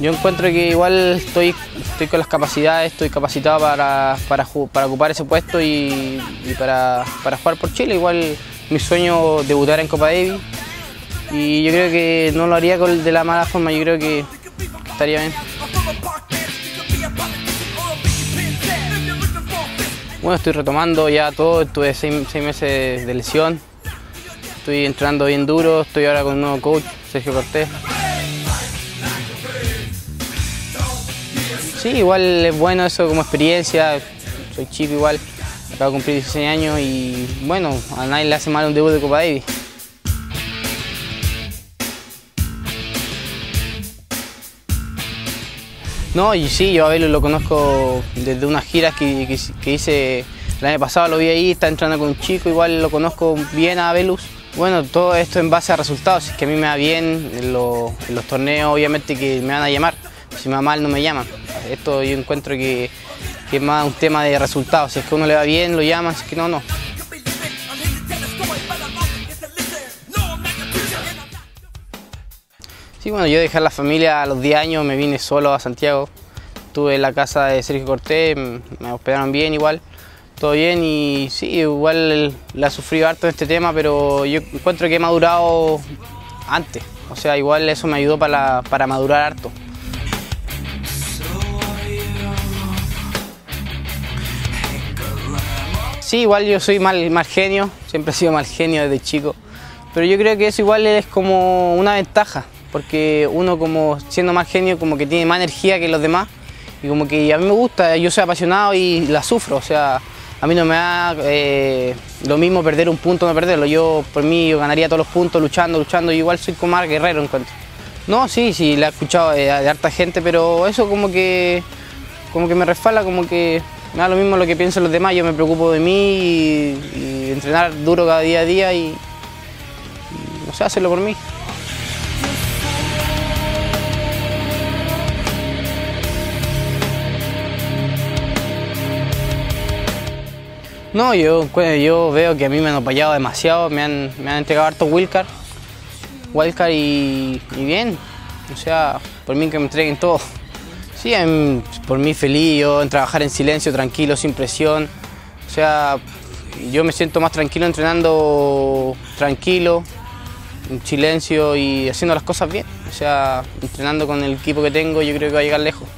Yo encuentro que igual estoy con las capacidades, estoy capacitado para ocupar ese puesto y para jugar por Chile. Igual mi sueño debutar en Copa Davis y yo creo que no lo haría de la mala forma, yo creo que estaría bien. Bueno, estoy retomando ya todo, tuve seis meses de lesión, estoy entrenando bien duro, estoy ahora con un nuevo coach, Sergio Cortés. Sí, igual es bueno eso como experiencia, soy chico igual, acabo de cumplir 16 años y bueno, a nadie le hace mal un debut de Copa Davis. No, y sí, yo a Belus lo conozco desde unas giras que hice el año pasado, lo vi ahí, está entrando con un chico, igual lo conozco bien a Belus. Bueno, todo esto en base a resultados, si es que a mí me va bien en los torneos obviamente que me van a llamar, si me va mal no me llaman. Esto yo encuentro que es más un tema de resultados. Si es que a uno le va bien, lo llaman, si es que no, no. Sí, bueno, yo dejé a la familia a los 10 años, me vine solo a Santiago. Estuve en la casa de Sergio Cortés, me hospedaron bien igual, todo bien y sí, igual la he sufrido harto en este tema, pero yo encuentro que he madurado antes. O sea, igual eso me ayudó para madurar harto. Sí, igual yo soy mal genio, siempre he sido mal genio desde chico, pero yo creo que eso igual es como una ventaja, porque uno como siendo mal genio como que tiene más energía que los demás y como que a mí me gusta, yo soy apasionado y la sufro, o sea, a mí no me da lo mismo perder un punto o no perderlo, yo por mí yo ganaría todos los puntos luchando, y igual soy como más guerrero en cuanto. No, sí, la he escuchado de harta gente, pero eso como que me resfala, como que me da lo mismo lo que piensan los demás, yo me preocupo de mí y entrenar duro cada día a día y no sé, hacerlo por mí. No, yo veo que a mí me han apoyado demasiado, me han entregado harto wildcard y bien, o sea, por mí que me entreguen todo. Sí, por mí feliz, yo en trabajar en silencio, tranquilo, sin presión. O sea, yo me siento más tranquilo entrenando tranquilo, en silencio y haciendo las cosas bien. O sea, entrenando con el equipo que tengo, yo creo que va a llegar lejos.